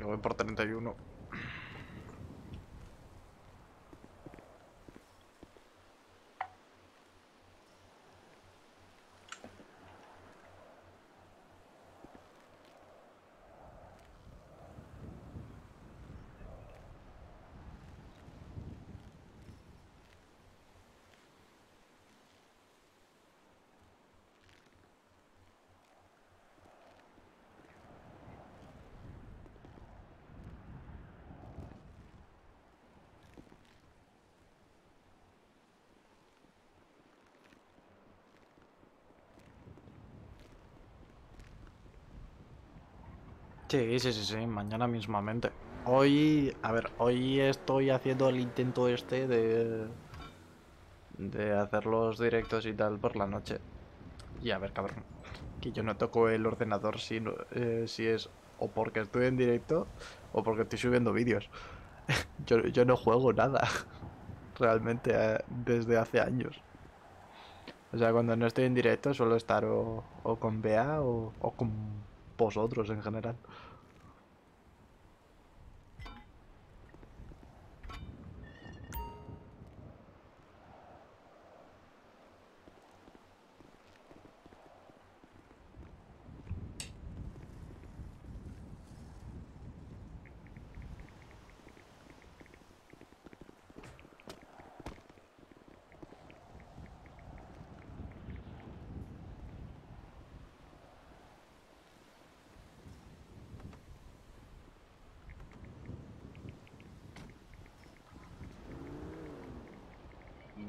Yo voy por 31. Sí, mañana mismamente. Hoy, a ver, hoy estoy haciendo el intento este de hacer los directos y tal por la noche. Y a ver, cabrón, que yo no toco el ordenador si es o porque estoy en directo o porque estoy subiendo vídeos. Yo no juego nada, realmente, desde hace años. O sea, cuando no estoy en directo suelo estar o con Bea o con vosotros en general.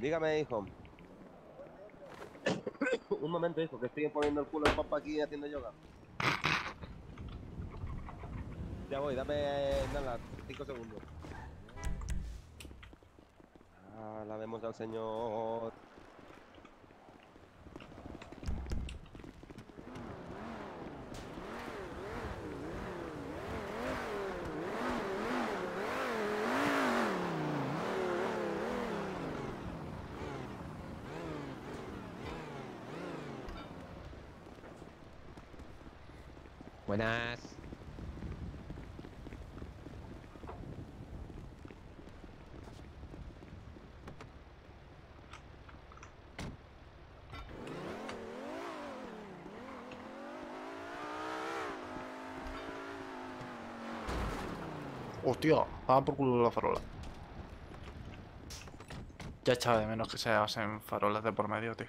Dígame, hijo. Un momento, hijo, que estoy poniendo el culo en papa aquí haciendo yoga. Ya voy, dame nada, 5 segundos. Alabemos al Señor. Buenas. Hostia, va por culo de la farola. Ya echaba de menos que se hacen farolas de por medio, tío.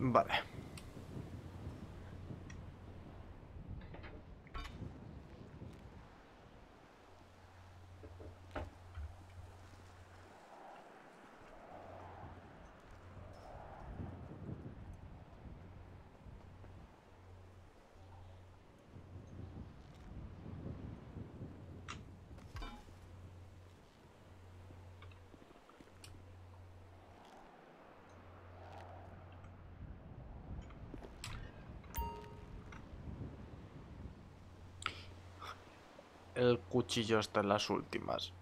Vale. El cuchillo está en las últimas.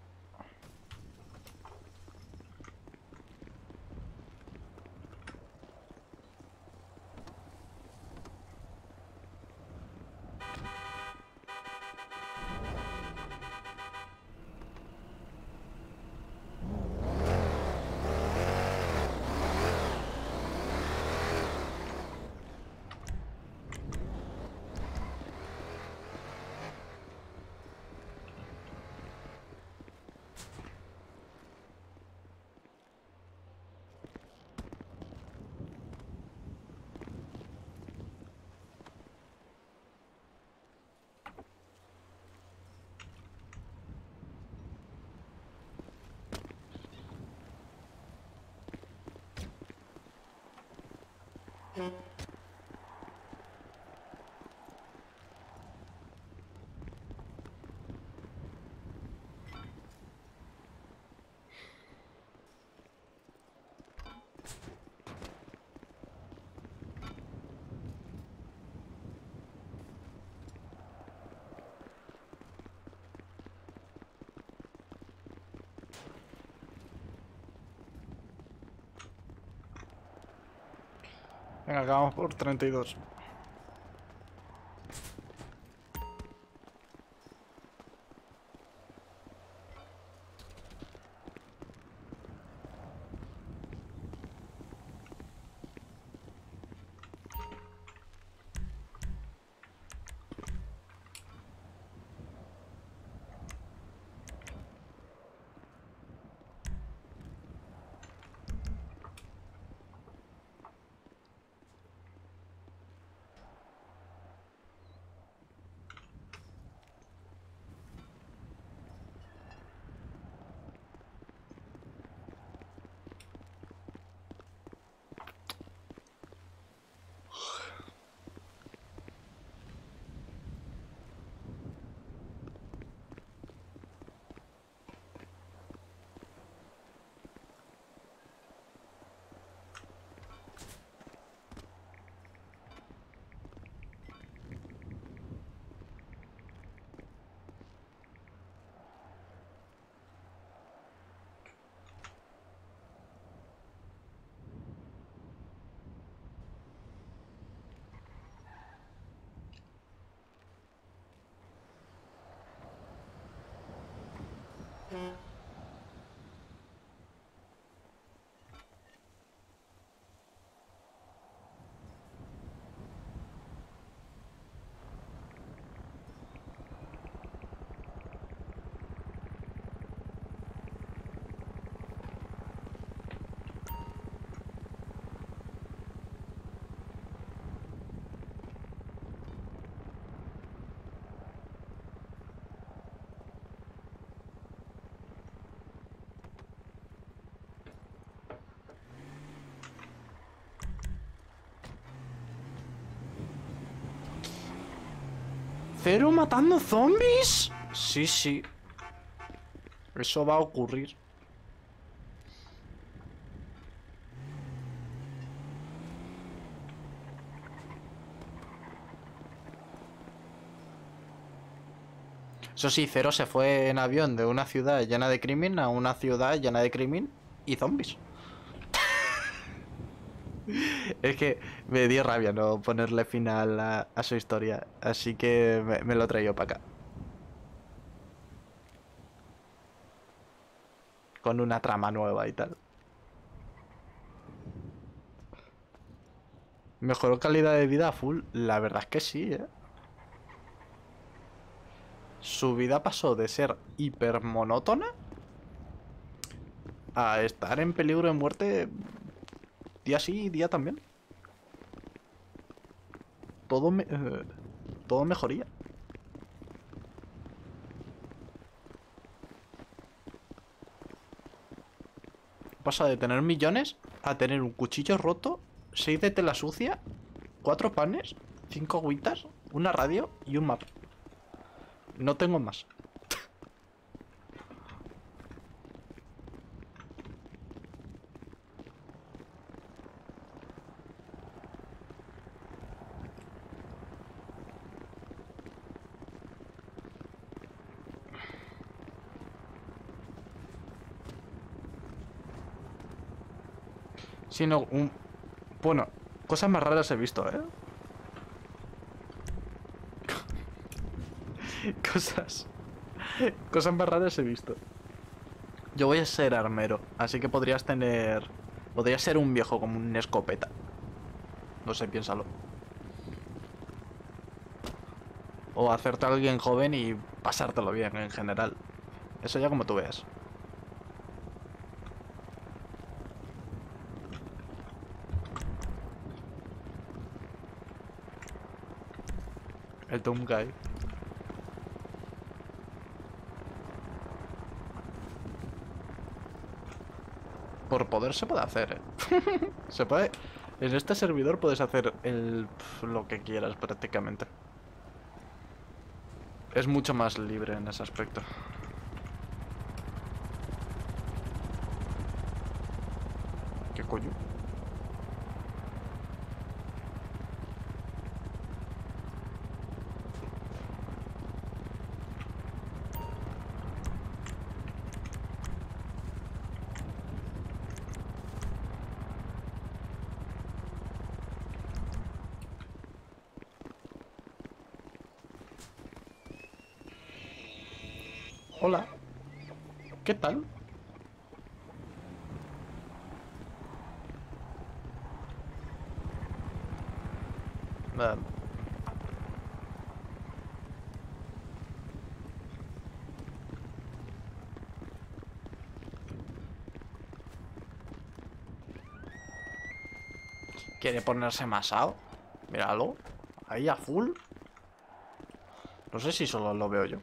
Venga, acabamos por 32. ¿Zero matando zombies? Sí, sí. Eso va a ocurrir. Eso sí, Zero se fue en avión de una ciudad llena de crimen a una ciudad llena de crimen y zombies. Es que me dio rabia no ponerle final a su historia, así que me lo traigo para acá. Con una trama nueva y tal. ¿Mejoró calidad de vida full? La verdad es que sí, ¿eh? Su vida pasó de ser hiper monótona a estar en peligro de muerte día sí y día también. todo mejoría. Pasa de tener millones a tener un cuchillo roto, 6 de tela sucia, 4 panes, 5 agüitas, una radio y un mapa. No tengo más. Sino un... Bueno, cosas más raras he visto, ¿eh? Cosas más raras he visto. Yo voy a ser armero, así que podrías tener... Podría ser un viejo como una escopeta. No sé, piénsalo. O hacerte a alguien joven y pasártelo bien en general. Eso ya como tú veas. El Tomb Guy. Por poder se puede hacer, ¿eh? Se puede... En este servidor puedes hacer el... lo que quieras prácticamente. Es mucho más libre en ese aspecto. ¿Qué coño? Hola, ¿qué tal? ¿Quiere ponerse masado? Míralo, ahí a full. No sé si solo lo veo yo.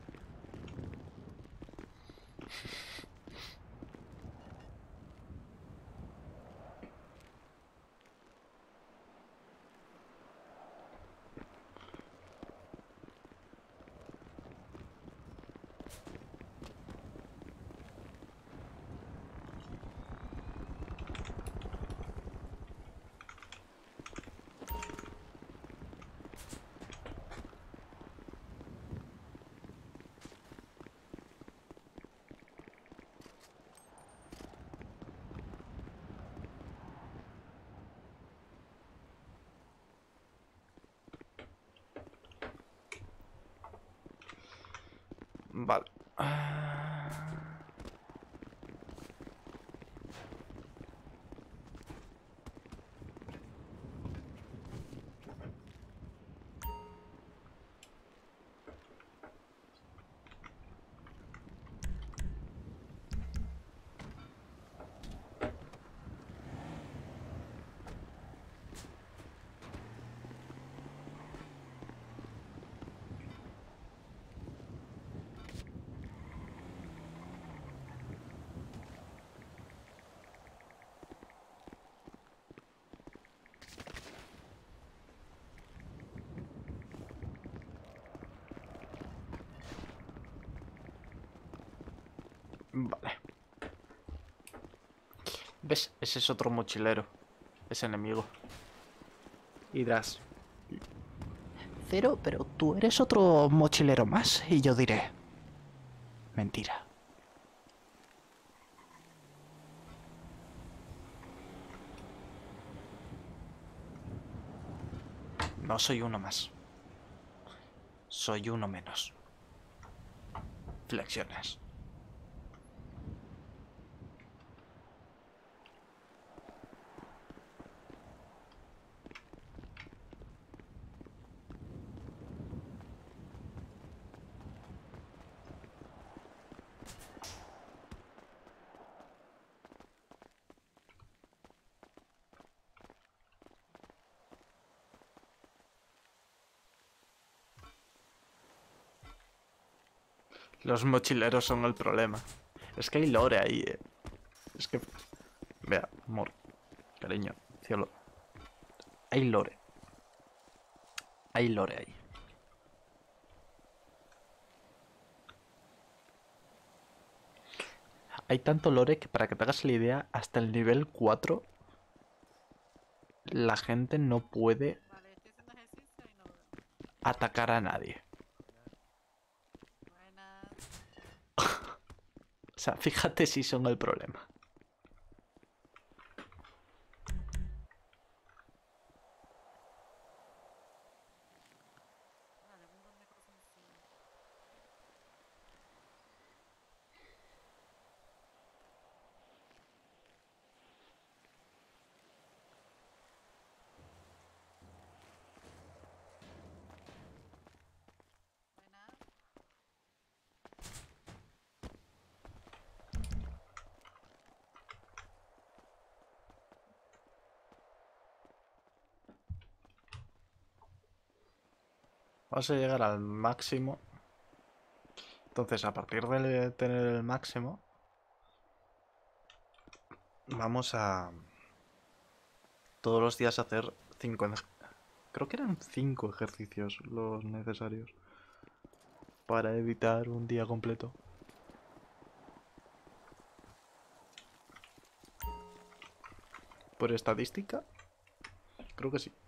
Vale. Vale. ¿Ves? Ese es otro mochilero. Es enemigo. Y dirás... Zero, pero tú eres otro mochilero más. Y yo diré... Mentira. No soy uno más. Soy uno menos. Flexiones. Los mochileros son el problema. Es que hay lore ahí, Es que... Vea, amor, cariño, cielo. Hay lore. Hay lore ahí. Hay tanto lore que, para que te hagas la idea, hasta el nivel 4 la gente no puede atacar a nadie. O sea, fíjate si son el problema. Vamos a llegar al máximo. Entonces, a partir de tener el máximo, vamos a todos los días hacer 5. Creo que eran 5 ejercicios los necesarios para evitar un día completo. Por estadística, creo que sí.